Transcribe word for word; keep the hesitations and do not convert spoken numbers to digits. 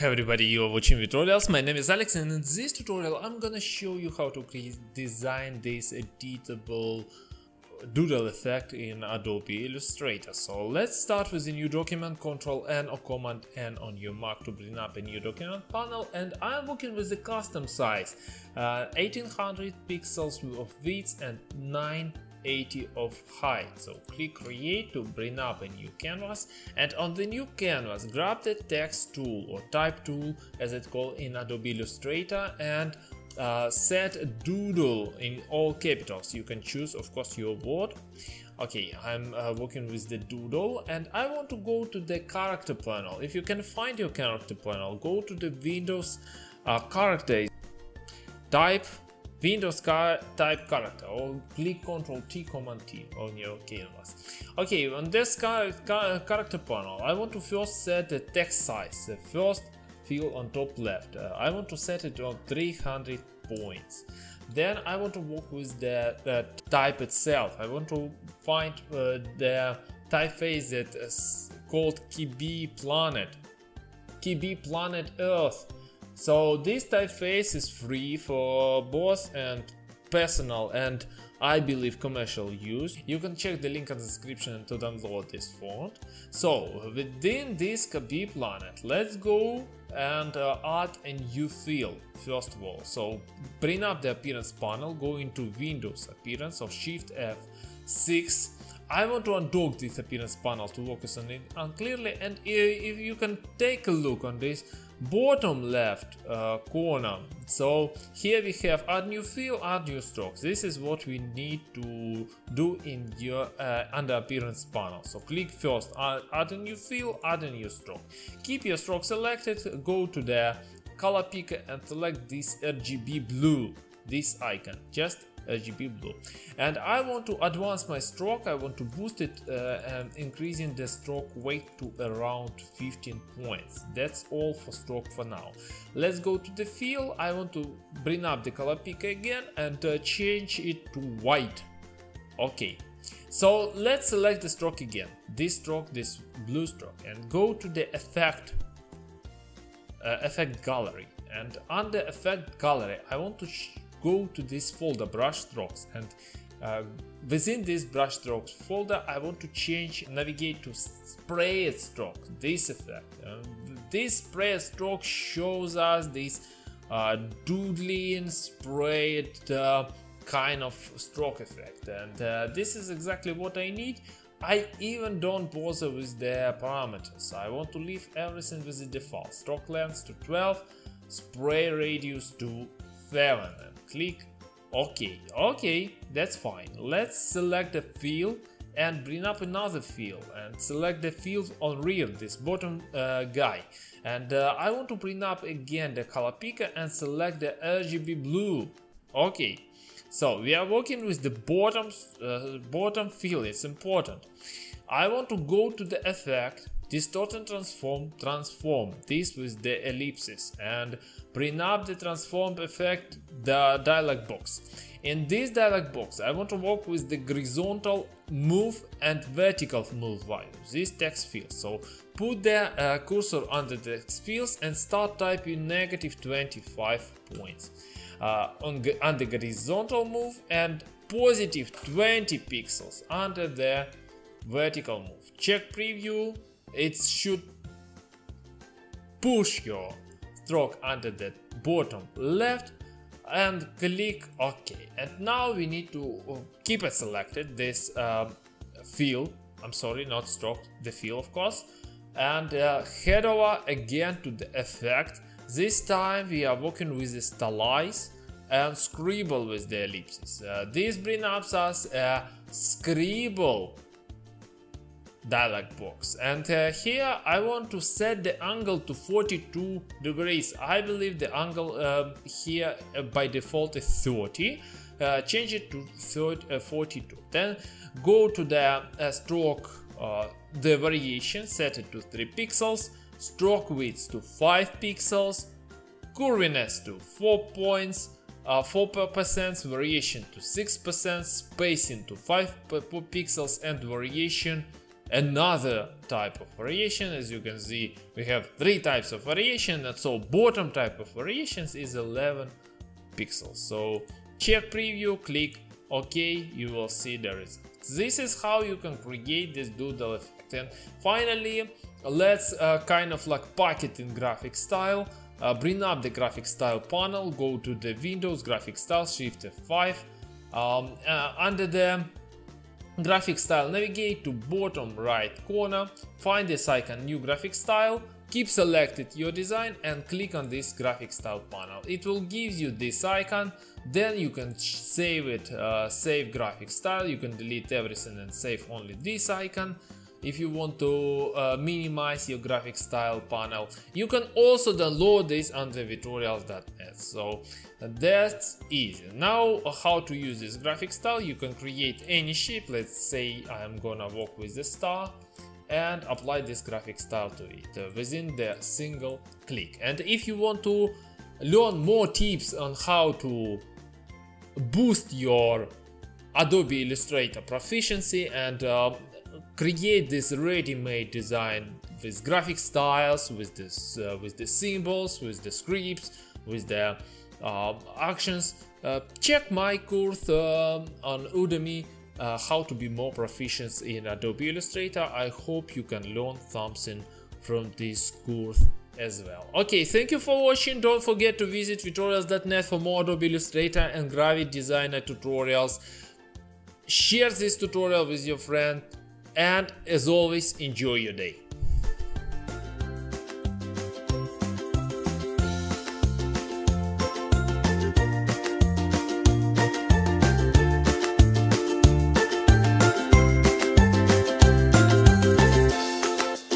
Hey everybody, you are watching Vitorials, my name is Alex, and in this tutorial I'm gonna show you how to create design this editable doodle effect in Adobe Illustrator. So let's start with a new document, Control N or Command N on your Mac to bring up a new document panel, and I'm working with the custom size, uh, eighteen hundred pixels of width and nine eighty of height. So click create to bring up a new canvas, and on the new canvas grab the text tool or type tool as it's called in Adobe Illustrator and uh, set doodle in all capitals. You can choose of course your word. Okay, I'm uh, working with the doodle and I want to go to the character panel. If you can find your character panel, go to the Windows uh, characters, type Windows car type character or click Control T, Command T on your canvas. Okay, on this car car character panel, I want to first set the text size, the first field on top left. Uh, I want to set it on three hundred points. Then I want to work with the uh, type itself. I want to find uh, the typeface that is called K B Planet. K B Planet Earth. So this typeface is free for both and personal and I believe commercial use. You can check the link in the description to download this font. So within this K B Planet, let's go and uh, add a new field first of all. So bring up the Appearance panel, go into Windows Appearance or Shift F six. I want to undock this Appearance panel to focus on it unclearly, and if you can take a look on this bottom left uh, corner. So here we have add new field, add new strokes. This is what we need to do in your uh, under Appearance panel. So click first add, add a new field, add a new stroke. Keep your stroke selected, go to the color picker and select this R G B blue, this icon, just R G B blue. And I want to advance my stroke, I want to boost it uh, and increasing the stroke weight to around fifteen points. That's all for stroke for now. Let's go to the fill. I want to bring up the color picker again and uh, change it to white. Okay, so let's select the stroke again, this stroke, this blue stroke, and go to the effect uh, effect gallery, and under effect gallery I want to go to this folder brush strokes, and uh, within this brush strokes folder I want to change, navigate to sprayed stroke, this effect. Uh, this sprayed stroke shows us this uh, doodling sprayed uh, kind of stroke effect, and uh, this is exactly what I need. I even don't bother with the parameters, I want to leave everything with the default. Stroke length to twelve, spray radius to seven, and click OK. OK, that's fine. Let's select the field and bring up another field and select the field on rear, this bottom uh, guy. And uh, I want to bring up again the color picker and select the R G B blue. OK, so we are working with the bottom, uh, bottom field, it's important. I want to go to the effect, distort and transform, transform this with the ellipsis, and bring up the transform effect, the dialog box. In this dialog box I want to work with the horizontal move and vertical move value, this text field. So put the uh, cursor under the text fields and start typing negative twenty-five points uh, on, on the horizontal move and positive twenty pixels under the vertical move. Check preview, it should push your stroke under the bottom left, and click OK. And now we need to keep it selected, this um, field, I'm sorry, not stroke, the field of course, and uh, head over again to the effect. This time we are working with the stylize and scribble with the ellipses. Uh, this brings up us a scribble dialog box, and uh, here I want to set the angle to forty-two degrees. I believe the angle um, here uh, by default is thirty. Uh, change it to thirty, uh, forty-two. Then go to the uh, stroke, uh, the variation, set it to three pixels, stroke width to five pixels, curviness to four points, Uh, four percent, variation to six percent, spacing to five pixels, and variation another type of variation. As you can see, we have three types of variation, and so bottom type of variations is eleven pixels. So check preview, click OK, you will see the result. This is how you can create this doodle effect. And finally, let's uh, kind of like pack it in graphic style. Uh, bring up the graphic style panel, go to the Windows graphic style, shift F five. Um, uh, under the graphic style, navigate to bottom right corner, find this icon new graphic style, keep selected your design and click on this graphic style panel. It will give you this icon, then you can save it, uh, save graphic style, you can delete everything and save only this icon. If you want to uh, minimize your graphic style panel, you can also download this on the Vitorials dot net. So that's easy. Now, how to use this graphic style? You can create any shape. Let's say I'm gonna walk with the star and apply this graphic style to it uh, within the single click. And if you want to learn more tips on how to boost your Adobe Illustrator proficiency and uh, create this ready-made design with graphic styles, with this, uh, with the symbols, with the scripts, with the uh, actions. Uh, check my course uh, on Udemy, uh, how to be more proficient in Adobe Illustrator. I hope you can learn something from this course as well. Okay, thank you for watching. Don't forget to visit Vitorials dot net for more Adobe Illustrator and graphic designer tutorials. Share this tutorial with your friend. And as always, enjoy your day.